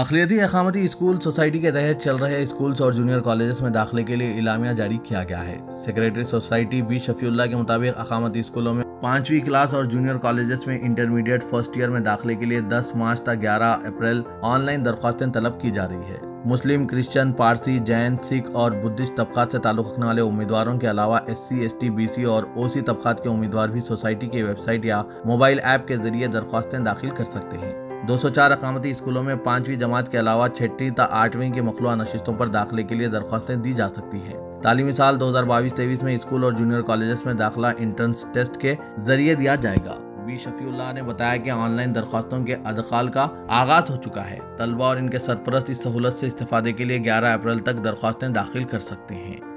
अखिलती अकामती school society के तहत चल रहे स्कूल्स और जूनियर कॉलेजेस में दाखिले के लिए इलामिया जारी किया गया है। सेक्रेटरी सोसाइटी बी शफीउल्लाह के मुताबिक अकामती स्कूलों में 5वीं क्लास और जूनियर कॉलेजेस में इंटरमीडिएट फर्स्ट ईयर में दाखिले के लिए 10 मार्च तक 11 अप्रैल ऑनलाइन दरख्वास्तें तलब की जा रही है। मुस्लिम, क्रिश्चियन, पारसी, जैन, सिख और बुद्धिस्ट तबकात से ताल्लुक़ रखने वाले उम्मीदवारों के अलावा SC, ST, BC और OC तबकात के उम्मीदवार भी सोसाइटी की वेबसाइट या मोबाइल ऐप के जरिए दरख्वास्तें दाखिल कर सकते हैं। 204 अकामती स्कूलों में 5वीं जमात के अलावा 6वीं तथा 8वीं के मखलूआ नशिस्तों पर दाखिले के लिए दरख्वास्तें दी जा सकती है। तालीमी साल 2022-23 में स्कूल और जूनियर कॉलेजेस में दाखिला एंट्रेंस टेस्ट के जरिए दिया जाएगा। बी शफीउल्लाह ने बताया कि ऑनलाइन दरख्वास्तों के अदखाल का आगाज हो चुका है। तलबा और इनके सरपरस्त इस सहूलत से इस्तेफादे के लिए 11 अप्रैल तक दरख्वास्तें दाखिल कर सकते हैं।